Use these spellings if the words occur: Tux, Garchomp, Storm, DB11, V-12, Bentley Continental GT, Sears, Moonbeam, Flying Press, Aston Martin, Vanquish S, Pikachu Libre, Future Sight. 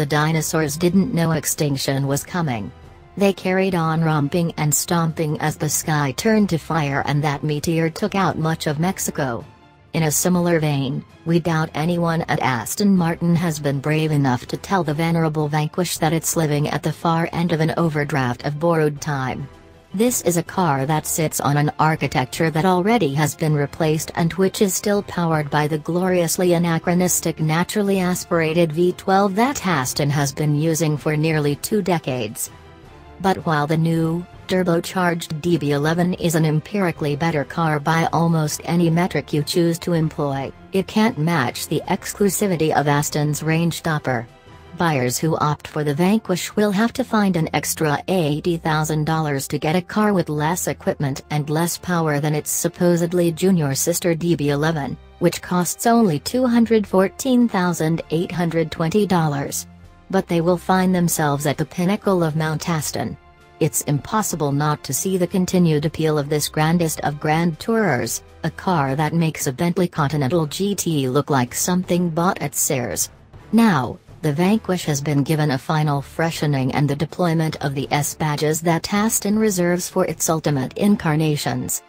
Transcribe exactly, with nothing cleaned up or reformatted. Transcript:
the dinosaurs didn't know extinction was coming. They carried on romping and stomping as the sky turned to fire and that meteor took out much of Mexico. In a similar vein, we doubt anyone at Aston Martin has been brave enough to tell the venerable Vanquish that it's living at the far end of an overdraft of borrowed time. This is a car that sits on an architecture that already has been replaced and which is still powered by the gloriously anachronistic naturally aspirated V twelve that Aston has been using for nearly two decades. But while the new, turbocharged D B eleven is an empirically better car by almost any metric you choose to employ, it can't match the exclusivity of Aston's range topper. Buyers who opt for the Vanquish will have to find an extra eighty thousand dollars to get a car with less equipment and less power than its supposedly junior sister D B eleven, which costs only two hundred fourteen thousand eight hundred twenty dollars. But they will find themselves at the pinnacle of Mount Aston. It's impossible not to see the continued appeal of this grandest of grand tourers, a car that makes a Bentley Continental G T look like something bought at Sears. Now, the Vanquish has been given a final freshening and the deployment of the S badges that Aston reserves for its ultimate incarnations.